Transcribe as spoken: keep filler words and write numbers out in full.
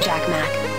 Jacmac.